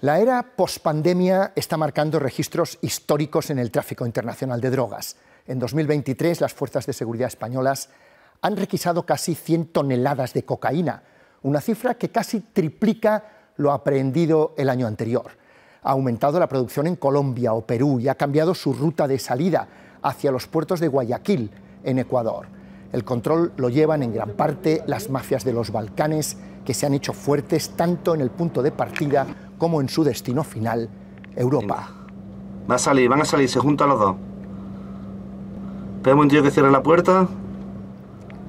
La era pospandemia está marcando registros históricos en el tráfico internacional de drogas. En 2023, las fuerzas de seguridad españolas han requisado casi 100 toneladas de cocaína, una cifra que casi triplica lo aprehendido el año anterior. Ha aumentado la producción en Colombia o Perú y ha cambiado su ruta de salida hacia los puertos de Guayaquil, en Ecuador. El control lo llevan en gran parte las mafias de los Balcanes, que se han hecho fuertes tanto en el punto de partida como en su destino final, Europa. Va a salir, van a salir, se juntan los dos. Vemos un tío que cierra la puerta.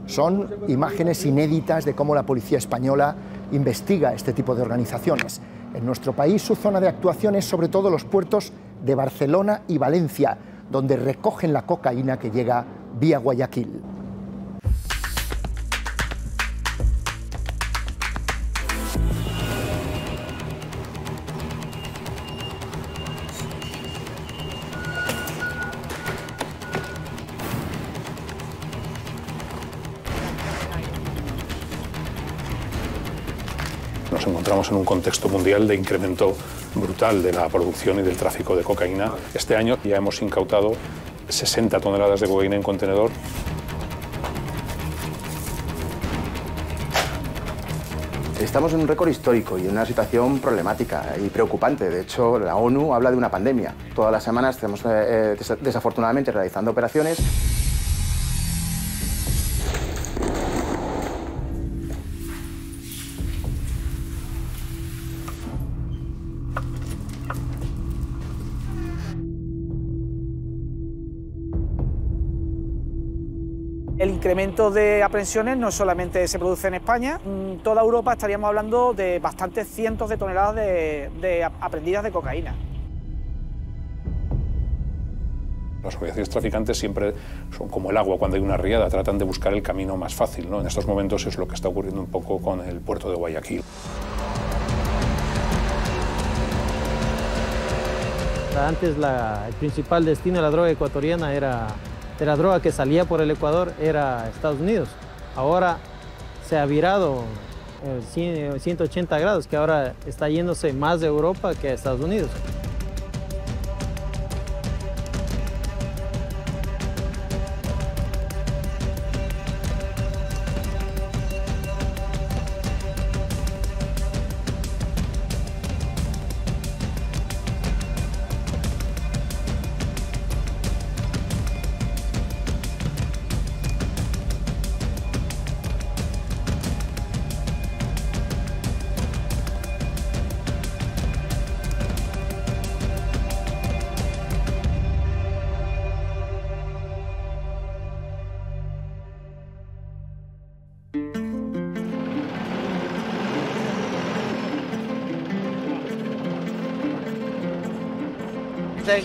Son imágenes inéditas de cómo la policía española investiga este tipo de organizaciones. En nuestro país, su zona de actuación es sobre todo los puertos de Barcelona y Valencia, donde recogen la cocaína que llega vía Guayaquil. Nos encontramos en un contexto mundial de incremento brutal de la producción y del tráfico de cocaína. Este año ya hemos incautado 60 toneladas de cocaína en contenedor. Estamos en un récord histórico y en una situación problemática y preocupante. De hecho, la ONU habla de una pandemia. Todas las semanas estamos desafortunadamente realizando operaciones. El incremento de aprehensiones no solamente se produce en España, en toda Europa estaríamos hablando de bastantes cientos de toneladas de aprehendidas de cocaína. Las organizaciones traficantes siempre son como el agua cuando hay una riada, tratan de buscar el camino más fácil, ¿no? En estos momentos es lo que está ocurriendo un poco con el puerto de Guayaquil. Antes el principal destino de la droga ecuatoriana era droga que salía por el Ecuador, era Estados Unidos. Ahora se ha virado 180 grados, que ahora está yéndose más de Europa que a Estados Unidos.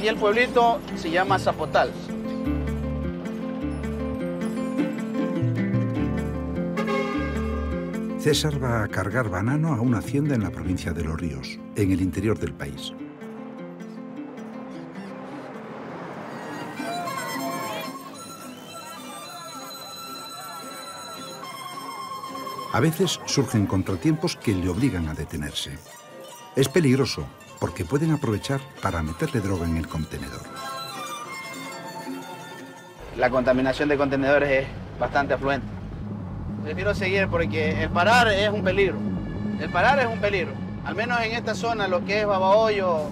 Y el pueblito se llama Zapotal. César va a cargar banano a una hacienda en la provincia de Los Ríos, en el interior del país. A veces surgen contratiempos que le obligan a detenerse. Es peligroso, porque pueden aprovechar para meterle droga en el contenedor. La contaminación de contenedores es bastante afluente. Prefiero seguir porque el parar es un peligro. El parar es un peligro. Al menos en esta zona, lo que es Babahoyo,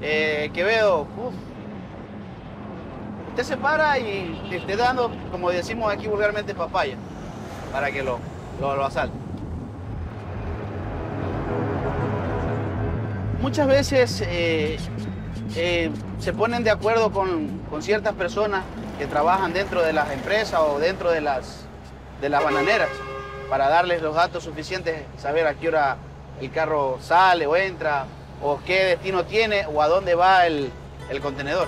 Quevedo, uf. Usted se para y te está dando, como decimos aquí vulgarmente, papaya, para que lo asalte. Muchas veces se ponen de acuerdo con ciertas personas que trabajan dentro de las empresas o dentro de las bananeras para darles los datos suficientes, saber a qué hora el carro sale o entra, o qué destino tiene o a dónde va el contenedor.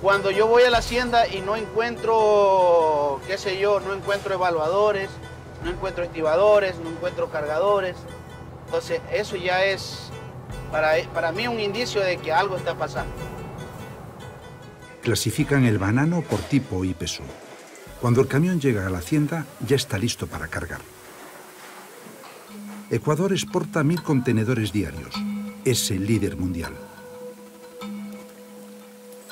Cuando yo voy a la hacienda y no encuentro, qué sé yo, no encuentro evaluadores, no encuentro estibadores, no encuentro cargadores, entonces eso ya es Para mí un indicio de que algo está pasando. Clasifican el banano por tipo y peso. Cuando el camión llega a la hacienda, ya está listo para cargar. Ecuador exporta 1000 contenedores diarios. Es el líder mundial.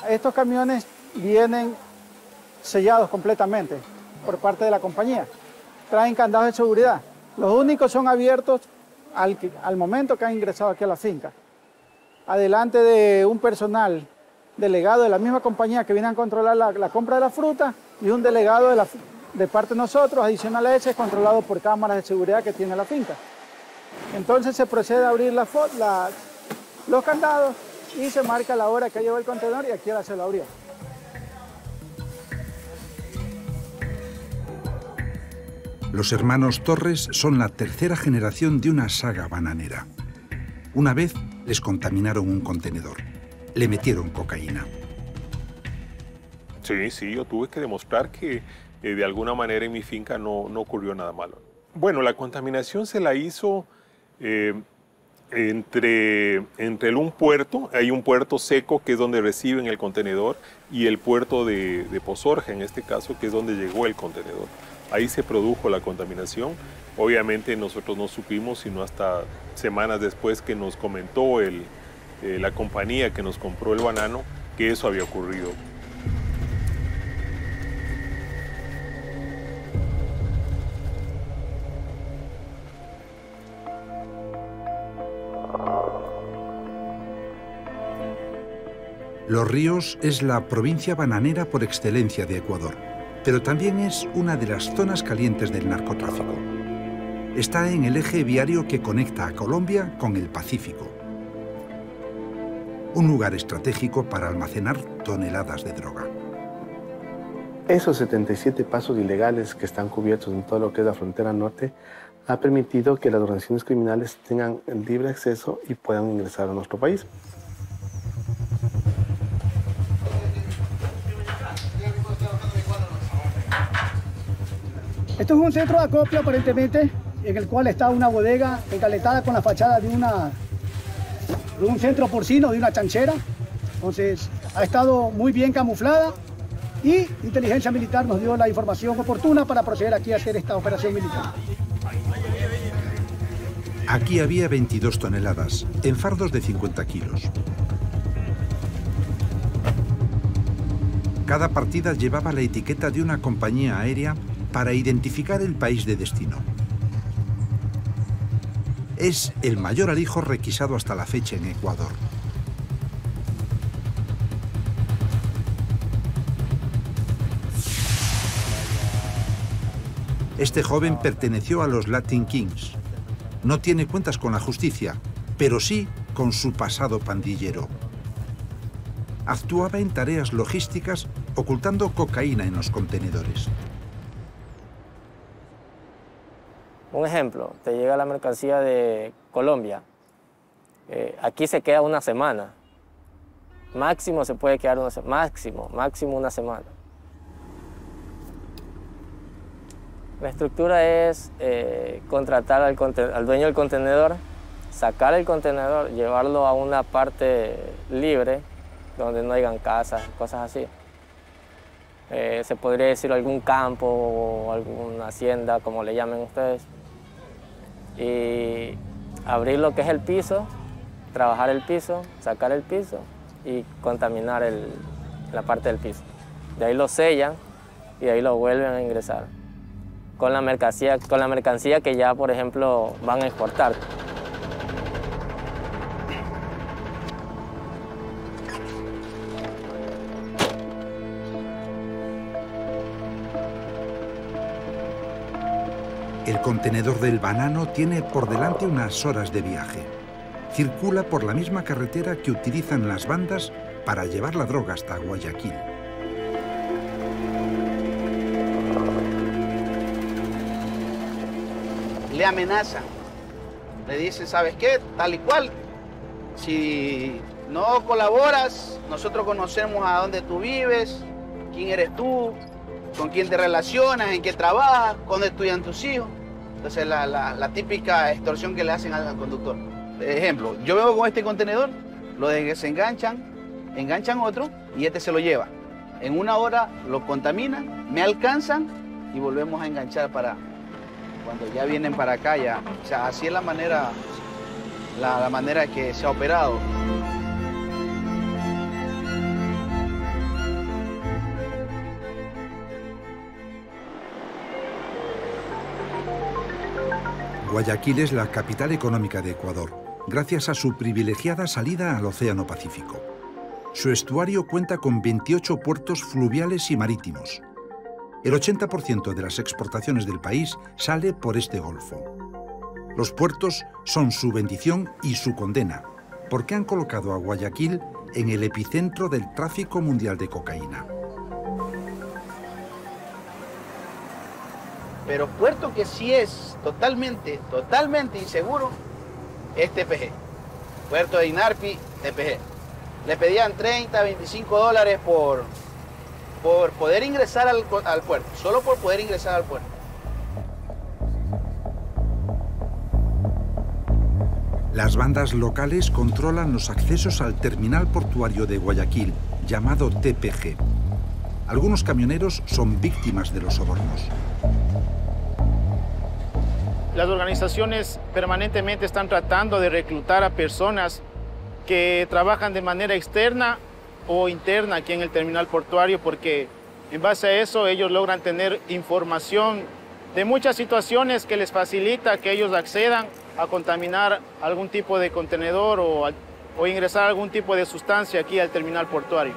Estos camiones vienen sellados completamente por parte de la compañía. Traen candados de seguridad. Los únicos son abiertos al momento que han ingresado aquí a la finca. Adelante de un personal delegado de la misma compañía que viene a controlar la compra de la fruta y un delegado de parte de nosotros, adicional a ese, es controlado por cámaras de seguridad que tiene la finca. Entonces se procede a abrir los candados y se marca la hora que lleva el contenedor y aquí ahora se lo abrió. Los hermanos Torres son la tercera generación de una saga bananera. Una vez les contaminaron un contenedor. Le metieron cocaína. Sí, yo tuve que demostrar que de alguna manera en mi finca no ocurrió nada malo. Bueno, la contaminación se la hizo entre un puerto, hay un puerto seco que es donde reciben el contenedor, y el puerto de Pozorja, en este caso, que es donde llegó el contenedor. Ahí se produjo la contaminación. Obviamente nosotros no supimos, sino hasta semanas después que nos comentó la compañía que nos compró el banano, que eso había ocurrido. Los Ríos es la provincia bananera por excelencia de Ecuador, pero también es una de las zonas calientes del narcotráfico. Está en el eje viario que conecta a Colombia con el Pacífico. Un lugar estratégico para almacenar toneladas de droga. Esos 77 pasos ilegales que están cubiertos en todo lo que es la frontera norte ha permitido que las organizaciones criminales tengan el libre acceso y puedan ingresar a nuestro país. Esto es un centro de acopio, aparentemente, en el cual está una bodega encaletada con la fachada de un centro porcino, de una chanchera. Entonces, ha estado muy bien camuflada y inteligencia militar nos dio la información oportuna para proceder aquí a hacer esta operación militar. Aquí había 22 toneladas, en fardos de 50 kilos. Cada partida llevaba la etiqueta de una compañía aérea para identificar el país de destino. Es el mayor alijo requisado hasta la fecha en Ecuador. Este joven perteneció a los Latin Kings. No tiene cuentas con la justicia, pero sí con su pasado pandillero. Actuaba en tareas logísticas ocultando cocaína en los contenedores. Un ejemplo, te llega la mercancía de Colombia, aquí se queda una semana, máximo se puede quedar una semana, máximo una semana. La estructura es contratar al dueño del contenedor, sacar el contenedor, llevarlo a una parte libre, donde no hayan casas, cosas así. Se podría decir algún campo o alguna hacienda, como le llamen ustedes. Y abrir lo que es el piso, trabajar el piso, sacar el piso y contaminar la parte del piso. De ahí lo sellan y de ahí lo vuelven a ingresar con la mercancía que ya, por ejemplo, van a exportar. El contenedor del banano tiene por delante unas horas de viaje. Circula por la misma carretera que utilizan las bandas para llevar la droga hasta Guayaquil. Le amenazan. Le dicen, ¿sabes qué? Tal y cual. Si no colaboras, nosotros conocemos a dónde tú vives, quién eres tú, con quién te relacionas, en qué trabajas, dónde estudian tus hijos. Entonces la típica extorsión que le hacen al conductor. Ejemplo, yo vengo con este contenedor, lo desenganchan, enganchan otro y este se lo lleva. En una hora lo contaminan, me alcanzan y volvemos a enganchar para cuando ya vienen para acá ya. O sea, así es la manera que se ha operado. Guayaquil es la capital económica de Ecuador, gracias a su privilegiada salida al Océano Pacífico. Su estuario cuenta con 28 puertos fluviales y marítimos. El 80% de las exportaciones del país sale por este golfo. Los puertos son su bendición y su condena, porque han colocado a Guayaquil en el epicentro del tráfico mundial de cocaína. Pero puerto que sí es totalmente inseguro es TPG, puerto de Inarpi, TPG. Le pedían 30, 25 dólares por poder ingresar al puerto, solo por poder ingresar al puerto. Las bandas locales controlan los accesos al terminal portuario de Guayaquil, llamado TPG. Algunos camioneros son víctimas de los sobornos. Las organizaciones permanentemente están tratando de reclutar a personas que trabajan de manera externa o interna aquí en el terminal portuario, porque en base a eso ellos logran tener información de muchas situaciones que les facilita que ellos accedan a contaminar algún tipo de contenedor o ingresar algún tipo de sustancia aquí al terminal portuario.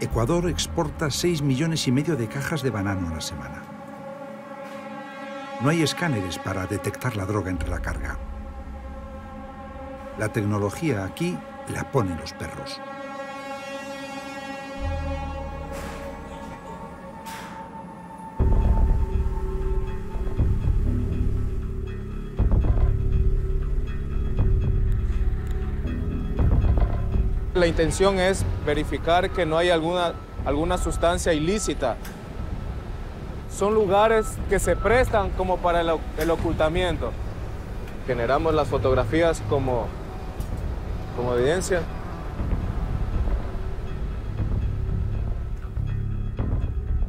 Ecuador exporta 6,5 millones de cajas de banano a la semana. No hay escáneres para detectar la droga entre la carga. La tecnología aquí la ponen los perros. La intención es verificar que no hay alguna sustancia ilícita. Son lugares que se prestan como para el ocultamiento. Generamos las fotografías como evidencia.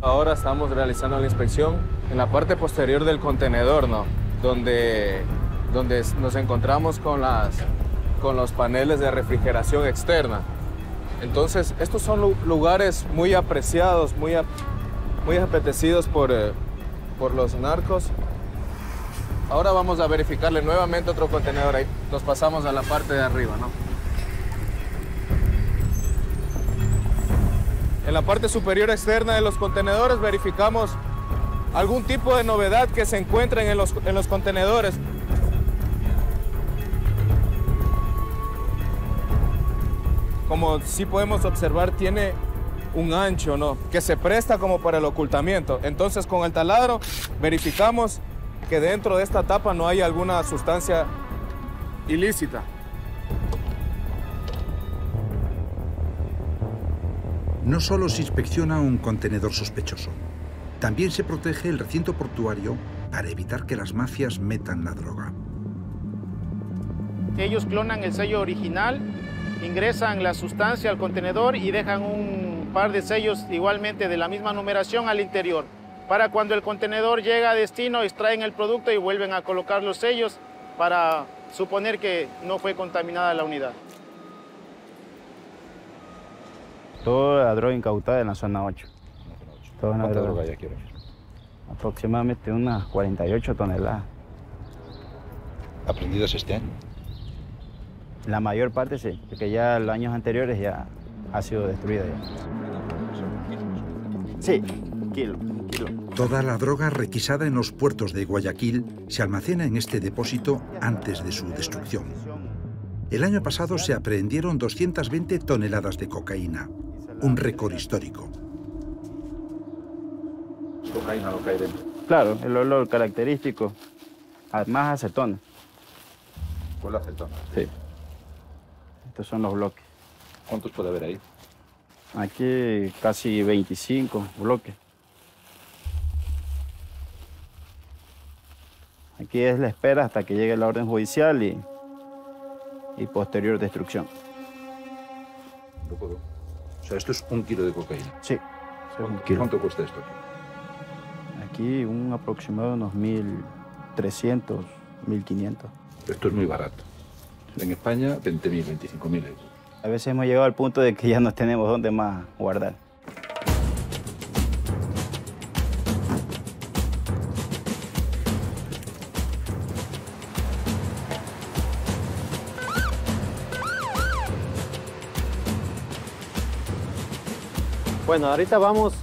Ahora estamos realizando la inspección en la parte posterior del contenedor, ¿no? Donde nos encontramos con los paneles de refrigeración externa. Entonces, estos son lugares muy apreciados, muy apetecidos por los narcos. Ahora vamos a verificarle nuevamente otro contenedor. Ahí nos pasamos a la parte de arriba, ¿no? En la parte superior externa de los contenedores verificamos algún tipo de novedad que se encuentra en los contenedores. Como sí podemos observar, tiene un ancho, ¿no?, que se presta como para el ocultamiento. Entonces, con el taladro verificamos que dentro de esta tapa no hay alguna sustancia ilícita. No solo se inspecciona un contenedor sospechoso, también se protege el recinto portuario para evitar que las mafias metan la droga. Ellos clonan el sello original, ingresan la sustancia al contenedor y dejan un par de sellos igualmente de la misma numeración al interior. Para cuando el contenedor llega a destino, extraen el producto y vuelven a colocar los sellos para suponer que no fue contaminada la unidad. Toda la droga incautada en la zona 8. Toda la droga ya quiero. Aproximadamente unas 48 toneladas. ¿Aprendidas este año? La mayor parte sí, porque ya los años anteriores ya ha sido destruida. Sí, kilo. Toda la droga requisada en los puertos de Guayaquil se almacena en este depósito antes de su destrucción. El año pasado se aprehendieron 220 toneladas de cocaína, un récord histórico. Cocaína lo que hay dentro. Claro, el olor característico, además acetona. ¿Con la acetona? Sí. Estos son los bloques. ¿Cuántos puede haber ahí? Aquí casi 25 bloques. Aquí es la espera hasta que llegue la orden judicial y posterior destrucción. Loco, o sea, esto es 1 kilo de cocaína. Sí. ¿Cuánto cuesta esto? Aquí un aproximado de unos 1.300, 1.500. Esto es muy barato. En España, 20.000, 25.000 euros. A veces hemos llegado al punto de que ya no tenemos dónde más guardar. Bueno, ahorita vamos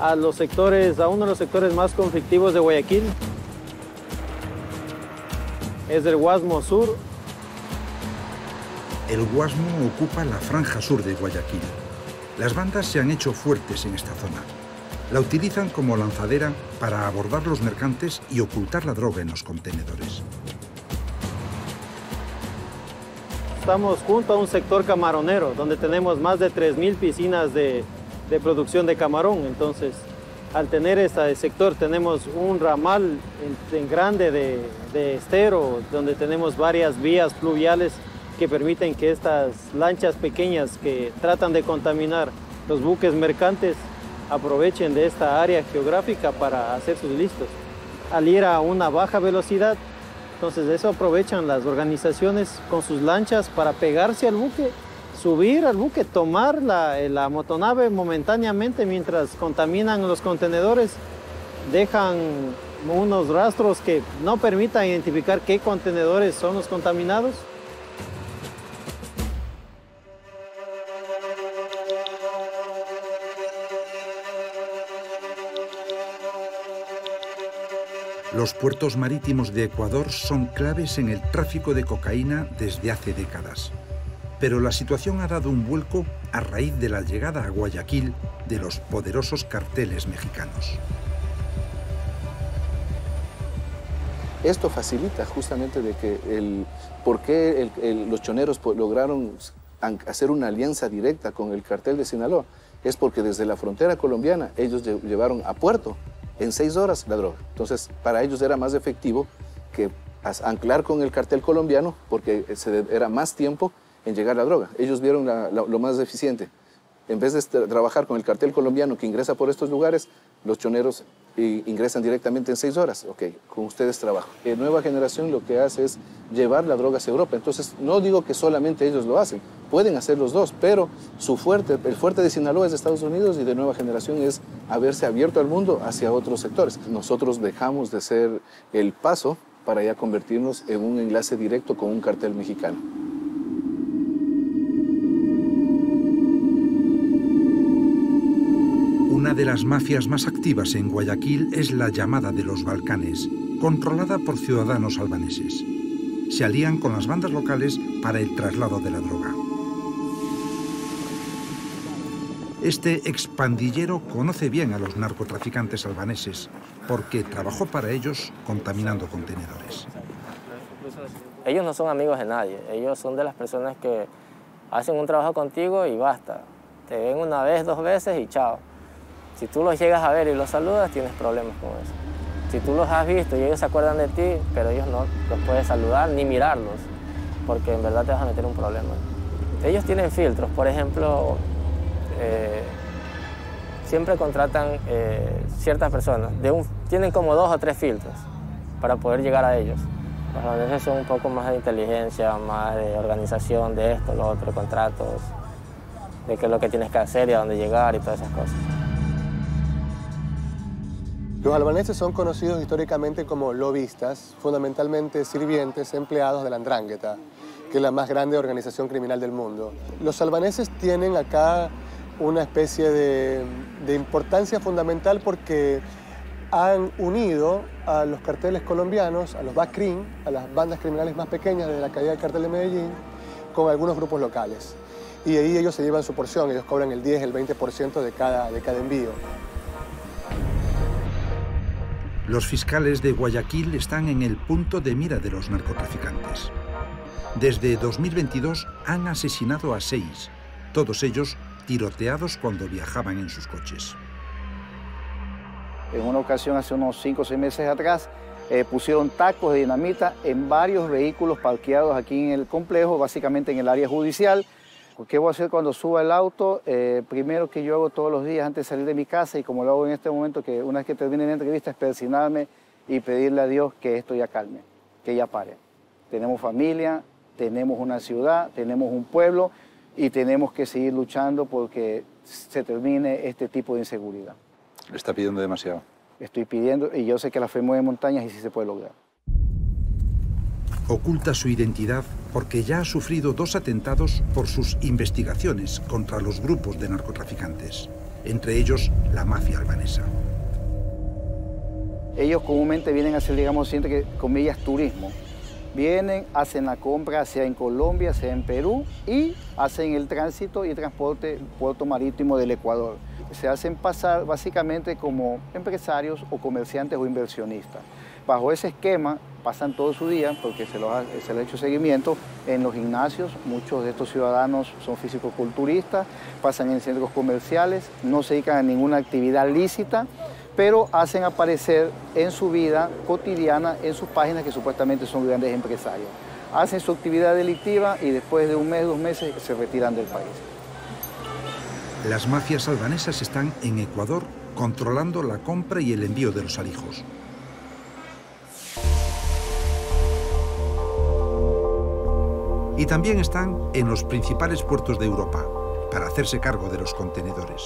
a los sectores, a uno de los sectores más conflictivos de Guayaquil. Es el Guasmo Sur. El Guasmo ocupa la franja sur de Guayaquil. Las bandas se han hecho fuertes en esta zona. La utilizan como lanzadera para abordar los mercantes y ocultar la droga en los contenedores. Estamos junto a un sector camaronero, donde tenemos más de 3.000 piscinas de producción de camarón. Entonces, al tener este sector, tenemos un ramal en grande de estero, donde tenemos varias vías pluviales que permiten que estas lanchas pequeñas que tratan de contaminar los buques mercantes aprovechen de esta área geográfica para hacer sus listos. Al ir a una baja velocidad, entonces eso aprovechan las organizaciones con sus lanchas para pegarse al buque, subir al buque, tomar la motonave momentáneamente mientras contaminan los contenedores, dejan unos rastros que no permitan identificar qué contenedores son los contaminados. Los puertos marítimos de Ecuador son claves en el tráfico de cocaína desde hace décadas. Pero la situación ha dado un vuelco a raíz de la llegada a Guayaquil de los poderosos carteles mexicanos. Esto facilita justamente de que los choneros lograron hacer una alianza directa con el cartel de Sinaloa. Es porque desde la frontera colombiana ellos llevaron a puerto en 6 horas la droga. Entonces, para ellos era más efectivo que anclar con el cartel colombiano porque era más tiempo en llegar la droga. Ellos vieron lo más eficiente. En vez de trabajar con el cartel colombiano que ingresa por estos lugares, los choneros ingresan directamente en 6 horas. Ok, con ustedes trabajo. Nueva Generación lo que hace es llevar la droga hacia Europa. Entonces, no digo que solamente ellos lo hacen. Pueden hacer los dos, pero su fuerte, el fuerte de Sinaloa es de Estados Unidos y de Nueva Generación es haberse abierto al mundo hacia otros sectores. Nosotros dejamos de ser el paso para ya convertirnos en un enlace directo con un cartel mexicano. Una de las mafias más activas en Guayaquil es la llamada de los Balcanes, controlada por ciudadanos albaneses. Se alían con las bandas locales para el traslado de la droga. Este expandillero conoce bien a los narcotraficantes albaneses porque trabajó para ellos contaminando contenedores. Ellos no son amigos de nadie, ellos son de las personas que hacen un trabajo contigo y basta. Te ven una vez, 2 veces y chao. Si tú los llegas a ver y los saludas, tienes problemas con eso. Si tú los has visto y ellos se acuerdan de ti, pero ellos no los puedes saludar ni mirarlos, porque en verdad te vas a meter en un problema. Ellos tienen filtros, por ejemplo, siempre contratan ciertas personas. Tienen como 2 o 3 filtros para poder llegar a ellos. Los albaneses son un poco más de inteligencia, más de organización, de esto, lo otro, contratos, de qué es lo que tienes que hacer y a dónde llegar y todas esas cosas. Los albaneses son conocidos históricamente como lobistas, fundamentalmente sirvientes, empleados de la Andrangheta, que es la más grande organización criminal del mundo. Los albaneses tienen acá una especie de importancia fundamental porque han unido a los carteles colombianos, a los BACRIN, a las bandas criminales más pequeñas desde la caída del cartel de Medellín, con algunos grupos locales. Y ahí ellos se llevan su porción, ellos cobran el 10, el 20% de cada envío. Los fiscales de Guayaquil están en el punto de mira de los narcotraficantes. Desde 2022 han asesinado a 6, todos ellos tiroteados cuando viajaban en sus coches. En una ocasión, hace unos 5 o 6 meses atrás, pusieron tacos de dinamita en varios vehículos parqueados aquí en el complejo, básicamente en el área judicial. ¿Qué voy a hacer cuando suba el auto? Primero que yo hago todos los días antes de salir de mi casa, y como lo hago en este momento, que una vez que termine la entrevista, es persignarme y pedirle a Dios que esto ya calme, que ya pare. Tenemos familia, tenemos una ciudad, tenemos un pueblo y tenemos que seguir luchando porque se termine este tipo de inseguridad. Le está pidiendo demasiado. Estoy pidiendo, y yo sé que la fe mueve montañas y sí se puede lograr. Oculta su identidad porque ya ha sufrido 2 atentados por sus investigaciones contra los grupos de narcotraficantes, entre ellos la mafia albanesa. Ellos comúnmente vienen a hacer, digamos, entre comillas, turismo. Vienen, hacen la compra, sea en Colombia, sea en Perú, y hacen el tránsito y transporte puerto marítimo del Ecuador. Se hacen pasar básicamente como empresarios o comerciantes o inversionistas. Bajo ese esquema pasan todo su día, porque se les ha hecho seguimiento en los gimnasios. Muchos de estos ciudadanos son físico-culturistas, pasan en centros comerciales, no se dedican a ninguna actividad lícita, pero hacen aparecer en su vida cotidiana, en sus páginas, que supuestamente son grandes empresarios. Hacen su actividad delictiva y después de un mes, 2 meses, se retiran del país. Las mafias albanesas están en Ecuador controlando la compra y el envío de los alijos. Y también están en los principales puertos de Europa para hacerse cargo de los contenedores.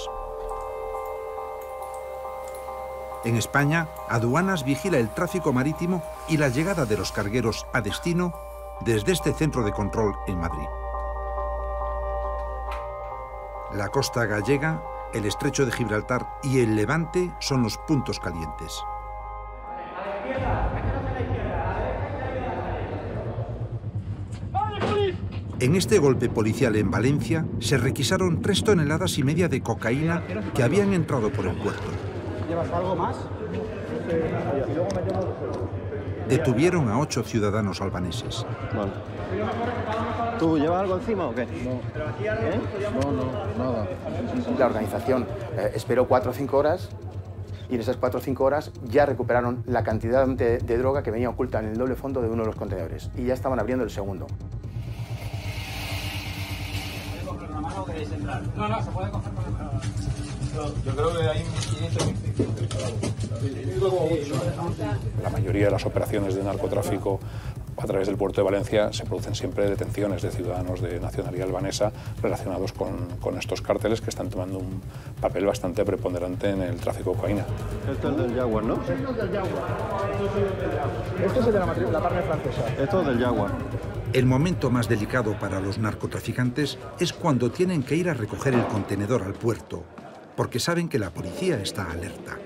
En España, Aduanas vigila el tráfico marítimo y la llegada de los cargueros a destino desde este centro de control en Madrid. La costa gallega, el estrecho de Gibraltar y el Levante son los puntos calientes. En este golpe policial en Valencia se requisaron 3,5 toneladas de cocaína que habían entrado por el puerto. ¿Llevas algo más? Detuvieron a 8 ciudadanos albaneses. Vale. ¿Tú llevas algo encima o qué? No. ¿Eh? No, no, nada. La organización esperó 4 o 5 horas y en esas 4 o 5 horas ya recuperaron la cantidad de droga que venía oculta en el doble fondo de uno de los contenedores y ya estaban abriendo el segundo. No, no, se puede coger con la mano. Yo creo que hay 1.500. La mayoría de las operaciones de narcotráfico a través del puerto de Valencia se producen siempre detenciones de ciudadanos de nacionalidad albanesa relacionados con estos cárteles que están tomando un papel bastante preponderante en el tráfico de cocaína. Esto es del Jaguar, ¿no? Esto es del Jaguar. Esto es de la carne francesa. Esto es del Jaguar. El momento más delicado para los narcotraficantes es cuando tienen que ir a recoger el contenedor al puerto, porque saben que la policía está alerta.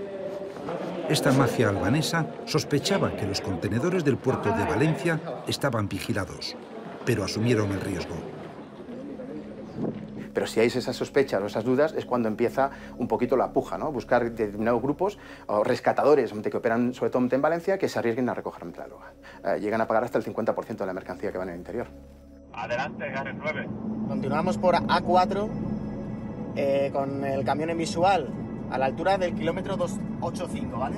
Esta mafia albanesa sospechaba que los contenedores del puerto de Valencia estaban vigilados, pero asumieron el riesgo. Pero si hay esas sospechas o esas dudas es cuando empieza un poquito la puja, ¿no? Buscar determinados grupos o rescatadores que operan sobre todo en Valencia que se arriesguen a recoger la droga. Llegan a pagar hasta el 50% de la mercancía que va en el interior. Adelante, Garen 9. Continuamos por A4 con el camión en visual a la altura del kilómetro 285, ¿vale?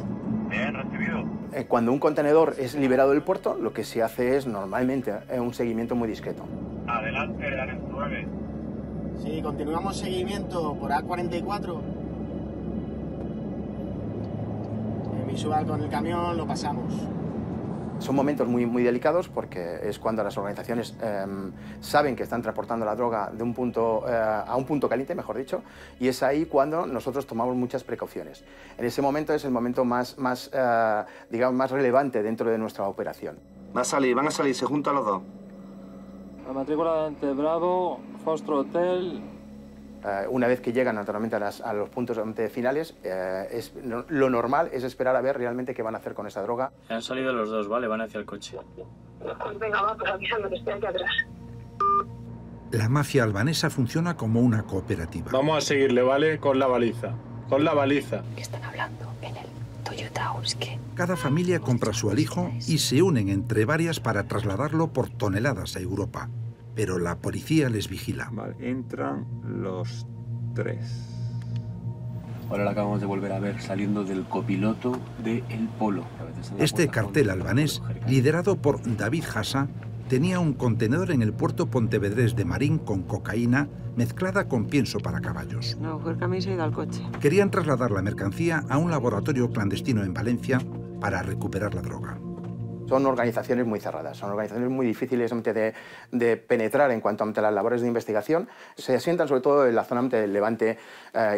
Bien, recibido. Cuando un contenedor es liberado del puerto, lo que se hace es normalmente un seguimiento muy discreto. Adelante, Garen 9. Sí, continuamos seguimiento por A44. En visual con el camión lo pasamos. Son momentos muy, muy delicados porque es cuando las organizaciones saben que están transportando la droga de un punto, a un punto caliente, mejor dicho, y es ahí cuando nosotros tomamos muchas precauciones. En ese momento es el momento más relevante dentro de nuestra operación. Van a salir, se juntan los dos. La matrícula de Bravo, Fostro Hotel. Una vez que llegan naturalmente a los puntos finales, lo normal es esperar a ver realmente qué van a hacer con esa droga. Han salido los dos, ¿vale? Van hacia el coche. Venga, va, pues avísame que estoy aquí atrás. La mafia albanesa funciona como una cooperativa. Vamos a seguirle, ¿vale? Con la baliza. Con la baliza. ¿Qué están hablando en el Toyota Husky? Cada familia compra su alijo y se unen entre varias para trasladarlo por toneladas a Europa. Pero la policía les vigila. Vale, entran los 3. Ahora la acabamos de volver a ver saliendo del copiloto de El Polo. Este cartel albanés, liderado por David Hassa, tenía un contenedor en el puerto pontevedrés de Marín con cocaína mezclada con pienso para caballos. No, Jorge me hizo ir al coche. Querían trasladar la mercancía a un laboratorio clandestino en Valencia para recuperar la droga. Son organizaciones muy cerradas, son organizaciones muy difíciles de penetrar en cuanto a las labores de investigación. Se asientan sobre todo en la zona del Levante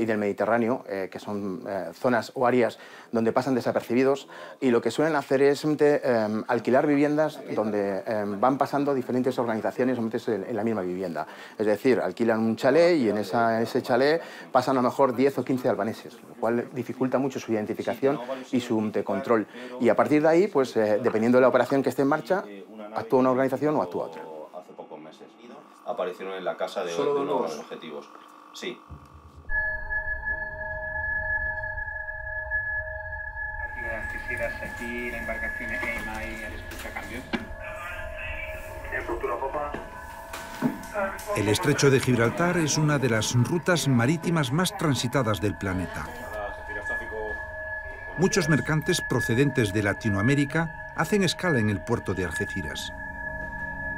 y del Mediterráneo, que son zonas o áreas donde pasan desapercibidos, y lo que suelen hacer es alquilar viviendas donde van pasando diferentes organizaciones en la misma vivienda. Es decir, alquilan un chalet y en ese chalet pasan a lo mejor 10 o 15 albaneses, lo cual dificulta mucho su identificación y su control. Y a partir de ahí, pues, dependiendo de la operación que esté en marcha, actúa una organización o actúa otra. Hace pocos meses aparecieron en la casa de uno de los objetivos. Sí. Las tijeras aquí, la embarcación EMA y el escuchacambios. El estrecho de Gibraltar es una de las rutas marítimas más transitadas del planeta. Muchos mercantes procedentes de Latinoamérica hacen escala en el puerto de Algeciras.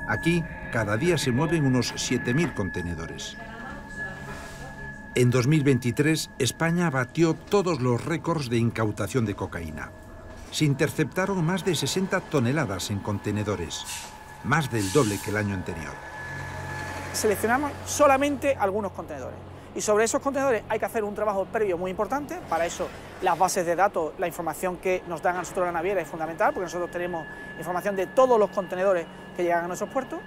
Aquí, cada día se mueven unos 7.000 contenedores. En 2023, España batió todos los récords de incautación de cocaína. Se interceptaron más de 60 toneladas en contenedores, más del doble que el año anterior. Seleccionamos solamente algunos contenedores. Y sobre esos contenedores hay que hacer un trabajo previo muy importante. Para eso, las bases de datos, la información que nos dan a nosotros la naviera es fundamental, porque nosotros tenemos información de todos los contenedores que llegan a nuestros puertos.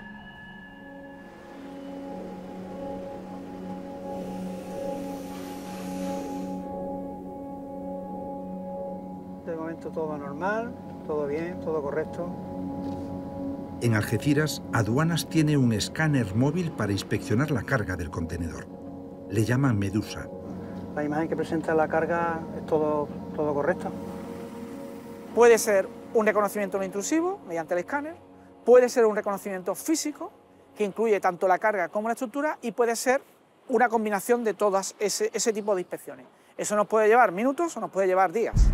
De momento todo normal, todo bien, todo correcto. En Algeciras, Aduanas tiene un escáner móvil para inspeccionar la carga del contenedor. Le llaman Medusa. La imagen que presenta la carga es todo correcto. Puede ser un reconocimiento no intrusivo mediante el escáner, puede ser un reconocimiento físico que incluye tanto la carga como la estructura y puede ser una combinación de todas ese tipo de inspecciones. Eso nos puede llevar minutos o nos puede llevar días.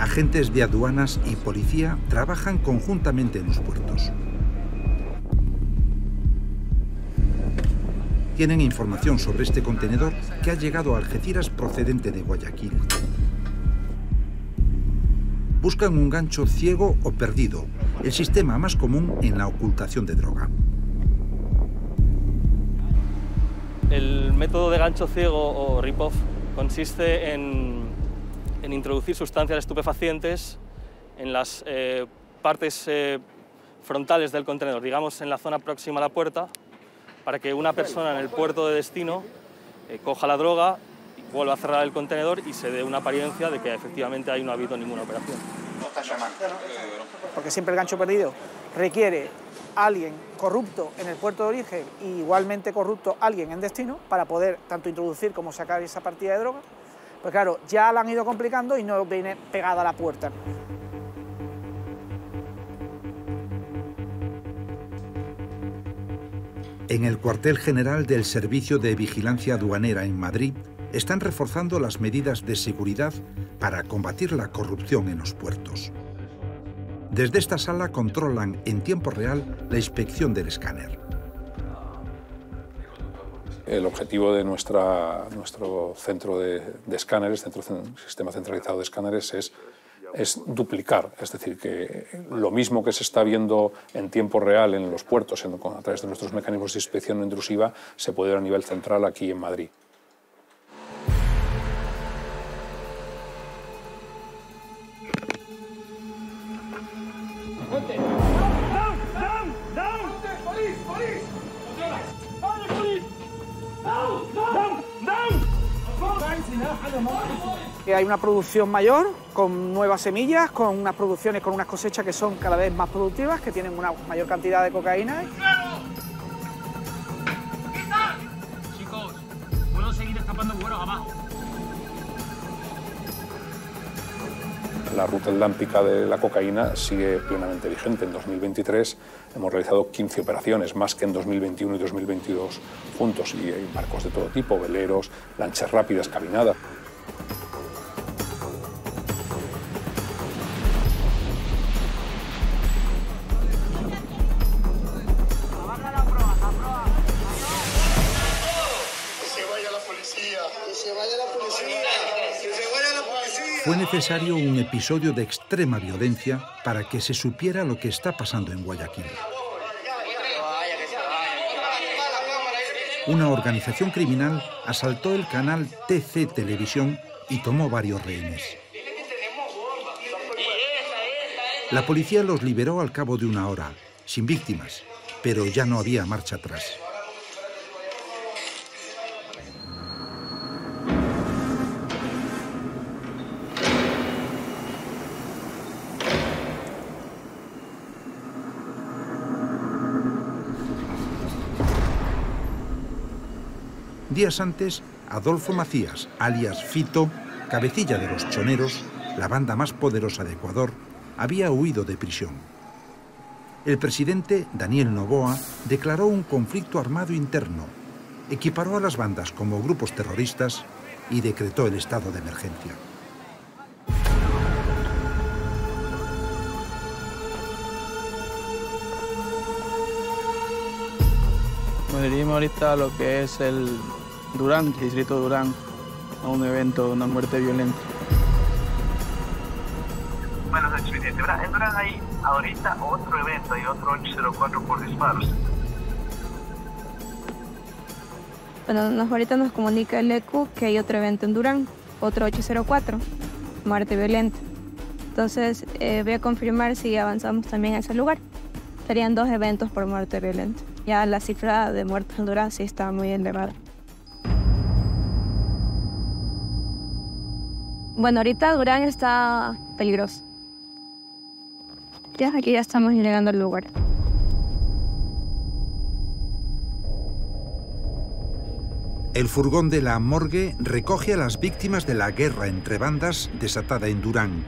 Agentes de aduanas y policía trabajan conjuntamente en los puertos. Tienen información sobre este contenedor que ha llegado a Algeciras procedente de Guayaquil. Buscan un gancho ciego o perdido, el sistema más común en la ocultación de droga. El método de gancho ciego o rip-off consiste en introducir sustancias estupefacientes en las partes frontales del contenedor, digamos en la zona próxima a la puerta, para que una persona en el puerto de destino coja la droga, vuelva a cerrar el contenedor y se dé una apariencia de que efectivamente ahí no ha habido ninguna operación. Porque siempre el gancho perdido requiere a alguien corrupto en el puerto de origen y igualmente corrupto a alguien en destino para poder tanto introducir como sacar esa partida de droga. Pues claro, ya la han ido complicando y no viene pegada a la puerta. En el cuartel general del Servicio de Vigilancia Aduanera en Madrid están reforzando las medidas de seguridad para combatir la corrupción en los puertos. Desde esta sala controlan en tiempo real la inspección del escáner. El objetivo de nuestro centro de escáneres, sistema centralizado de escáneres, es duplicar. Es decir, que lo mismo que se está viendo en tiempo real en los puertos, a través de nuestros mecanismos de inspección no intrusiva, se puede ver a nivel central aquí en Madrid. Hay una producción mayor, con nuevas semillas, con unas producciones, con unas cosechas que son cada vez más productivas, que tienen una mayor cantidad de cocaína. Chicos, puedo seguir destapando buenos abajo. la ruta atlántica de la cocaína sigue plenamente vigente. En 2023 hemos realizado 15 operaciones, más que en 2021 y 2022 juntos, y hay barcos de todo tipo, veleros, lanchas rápidas, caminadas. Fue necesario un episodio de extrema violencia para que se supiera lo que está pasando en Guayaquil. Una organización criminal asaltó el canal TC Televisión y tomó varios rehenes. La policía los liberó al cabo de una hora, sin víctimas, pero ya no había marcha atrás. Días antes, Adolfo Macías, alias Fito, cabecilla de los Choneros, la banda más poderosa de Ecuador, había huido de prisión. El presidente, Daniel Noboa, declaró un conflicto armado interno, equiparó a las bandas como grupos terroristas y decretó el estado de emergencia. Nos dirigimos ahorita a lo que es el Durán, distrito Durán, a un evento, una muerte violenta. Bueno, excelente. En Durán hay ahorita otro evento, hay otro 804 por disparos. Bueno, ahorita nos comunica el ECU que hay otro evento en Durán, otro 804, muerte violenta. Entonces voy a confirmar si avanzamos también a ese lugar. Serían dos eventos por muerte violenta. Ya la cifra de muertos en Durán sí está muy elevada. Bueno, ahorita Durán está peligroso. Ya aquí ya estamos llegando al lugar. El furgón de la morgue recoge a las víctimas de la guerra entre bandas desatada en Durán,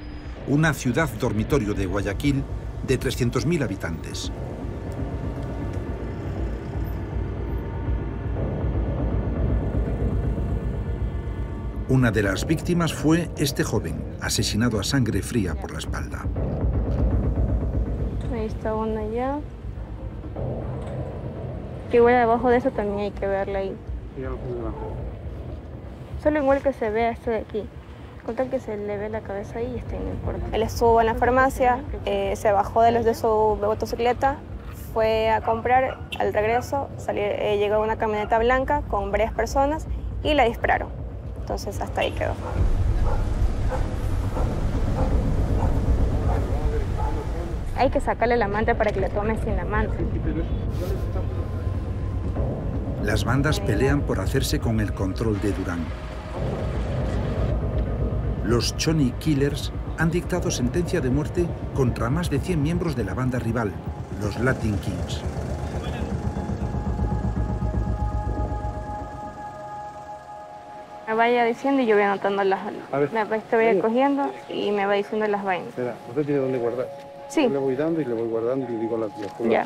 una ciudad dormitorio de Guayaquil de 300.000 habitantes. Una de las víctimas fue este joven, asesinado a sangre fría por la espalda. Ahí está una ya. Que igual debajo de eso también hay que verla ahí. ¿Y algo debajo? Solo igual que se vea esto de aquí. Con tal que se le ve la cabeza ahí, está no importa. Él estuvo en la farmacia, se bajó de su motocicleta, fue a comprar, al regreso llegó una camioneta blanca con varias personas y la dispararon. Entonces, hasta ahí quedó. Hay que sacarle la manta para que la tome sin la manta. Las bandas pelean por hacerse con el control de Durán. Los Choni Killers han dictado sentencia de muerte contra más de 100 miembros de la banda rival, los Latin Kings. Vaya diciendo y yo voy anotando las... Te voy cogiendo y me va diciendo las vainas. Espera, ¿usted tiene dónde guardar? Sí. Yo le voy dando y le voy guardando y le digo las cosas. Ya.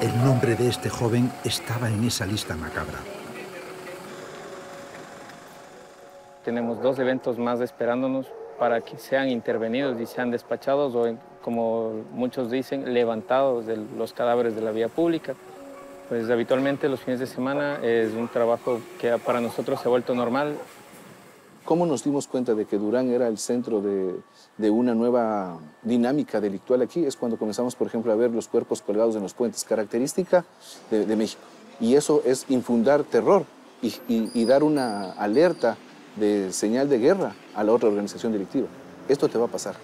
El nombre de este joven estaba en esa lista macabra. Tenemos dos eventos más esperándonos para que sean intervenidos y sean despachados o, como muchos dicen, levantados de los cadáveres de la vía pública. Pues habitualmente los fines de semana es un trabajo que para nosotros se ha vuelto normal. ¿Cómo nos dimos cuenta de que Durán era el centro de una nueva dinámica delictual aquí? Es cuando comenzamos, por ejemplo, a ver los cuerpos colgados en los puentes, característica de México. Y eso es infundar terror y dar una alerta de señal de guerra a la otra organización delictiva. Esto te va a pasar.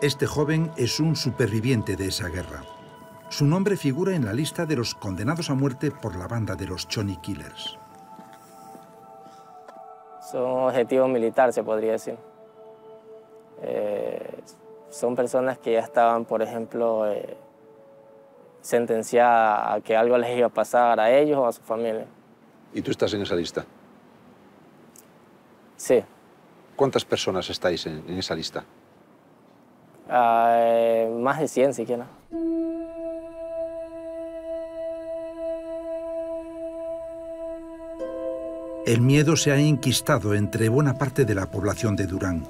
Este joven es un superviviente de esa guerra. Su nombre figura en la lista de los condenados a muerte por la banda de los Choni Killers. Son objetivos militares, se podría decir. Son personas que ya estaban, por ejemplo, sentenciadas a que algo les iba a pasar a ellos o a su familia. ¿Y tú estás en esa lista? Sí. ¿Cuántas personas estáis en esa lista? Más de 100 siquiera. El miedo se ha enquistado entre buena parte de la población de Durán.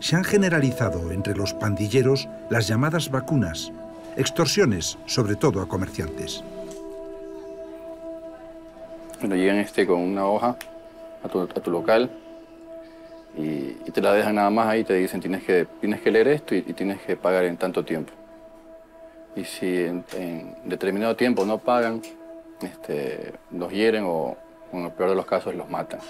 Se han generalizado entre los pandilleros las llamadas vacunas, extorsiones, sobre todo a comerciantes. Bueno, llegan con una hoja a tu local y te la dejan nada más ahí y te dicen tienes que leer esto y tienes que pagar en tanto tiempo. Y si en determinado tiempo no pagan, los hieren o, en el peor de los casos, los matan.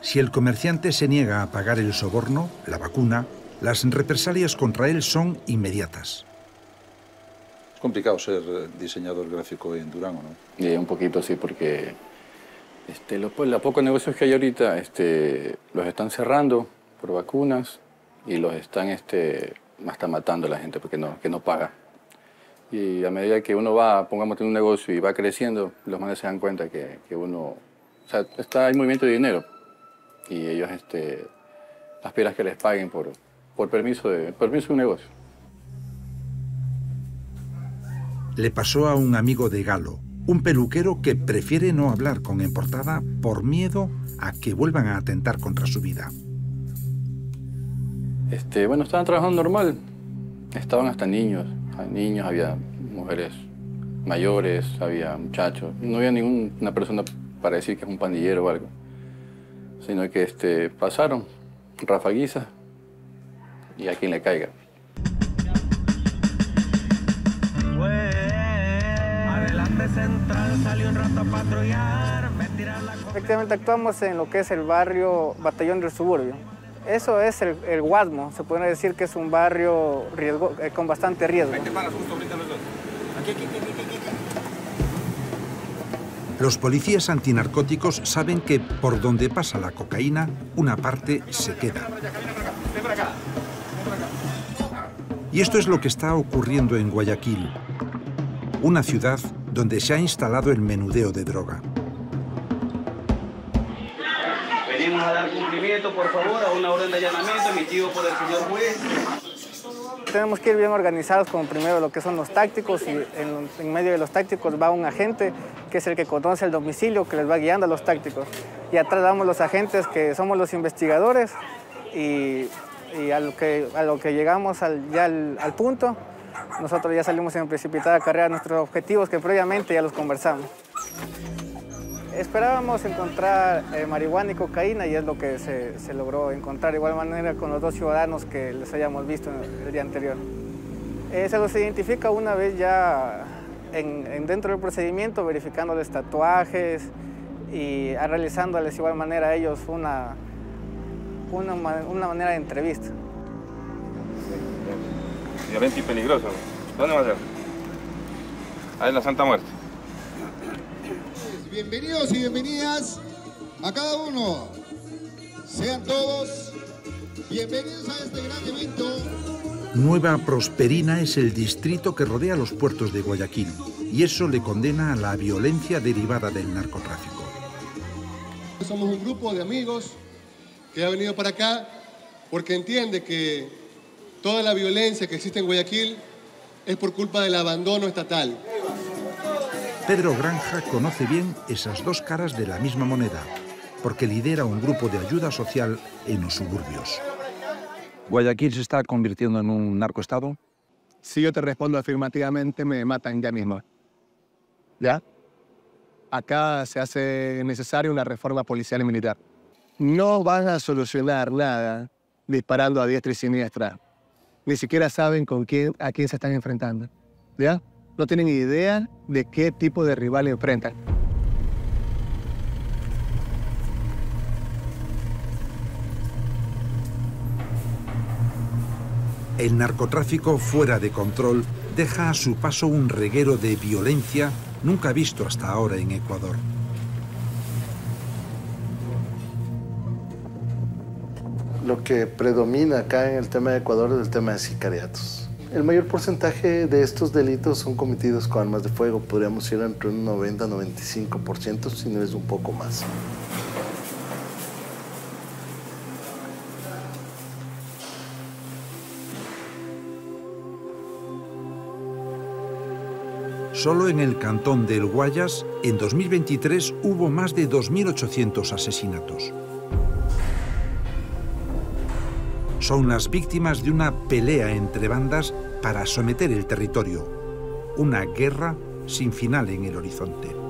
Si el comerciante se niega a pagar el soborno, la vacuna, las represalias contra él son inmediatas. Es complicado ser diseñador gráfico en Durán, ¿o no? Un poquito, sí, porque los pocos negocios que hay ahorita los están cerrando por vacunas y los están hasta matando a la gente porque no paga. Y a medida que uno va, pongamos, tiene un negocio y va creciendo, los manes se dan cuenta que uno... O sea, hay movimiento de dinero y ellos aspiran que les paguen por permiso de un negocio. Le pasó a un amigo de Galo, un peluquero que prefiere no hablar con En Portada por miedo a que vuelvan a atentar contra su vida. Bueno, estaban trabajando normal. Estaban hasta niños, había mujeres mayores, había muchachos. No había ninguna persona para decir que es un pandillero o algo, sino que pasaron rafaguizas y a quien le caiga. Efectivamente actuamos en lo que es el barrio Batallón del Suburbio. Eso es el Guasmo, se puede decir que es un barrio riesgo, con bastante riesgo. Ahí te paras justo ahorita los dos. Aquí. Los policías antinarcóticos saben que por donde pasa la cocaína, una parte se queda. Y esto es lo que está ocurriendo en Guayaquil, una ciudad donde se ha instalado el menudeo de droga. Venimos a dar cumplimiento, por favor, a una orden de allanamiento emitido por el señor juez. Tenemos que ir bien organizados con primero lo que son los tácticos, y en medio de los tácticos va un agente que es el que conoce el domicilio, que les va guiando a los tácticos. Y atrás vamos los agentes que somos los investigadores y a lo que llegamos al punto, nosotros ya salimos en precipitada carrera a nuestros objetivos que previamente ya los conversamos. Esperábamos encontrar marihuana y cocaína y es lo que se logró encontrar, de igual manera con los dos ciudadanos que les hayamos visto el día anterior. Se los identifica una vez ya dentro del procedimiento, verificándoles tatuajes y realizándoles de igual manera a ellos una manera de entrevista. Violento y peligroso. ¿Dónde va a ser? Ahí en la Santa Muerte. Bienvenidos y bienvenidas a cada uno. Sean todos bienvenidos a este gran evento. Nueva Prosperina es el distrito que rodea los puertos de Guayaquil y eso le condena a la violencia derivada del narcotráfico. Somos un grupo de amigos que ha venido para acá porque entiende que toda la violencia que existe en Guayaquil es por culpa del abandono estatal. Pedro Granja conoce bien esas dos caras de la misma moneda, porque lidera un grupo de ayuda social en los suburbios. ¿Guayaquil se está convirtiendo en un narcoestado? Si yo te respondo afirmativamente, me matan ya mismo. ¿Ya? Acá se hace necesaria una reforma policial y militar. No van a solucionar nada disparando a diestra y siniestra. Ni siquiera saben a quién se están enfrentando, ¿ya? No tienen idea de qué tipo de rival enfrentan. El narcotráfico fuera de control deja a su paso un reguero de violencia nunca visto hasta ahora en Ecuador. Lo que predomina acá en el tema de Ecuador es el tema de sicariatos. El mayor porcentaje de estos delitos son cometidos con armas de fuego. Podríamos ir entre un 90-95%, si no es un poco más. Solo en el cantón del Guayas, en 2023 hubo más de 2.800 asesinatos. Son las víctimas de una pelea entre bandas para someter el territorio. Una guerra sin final en el horizonte.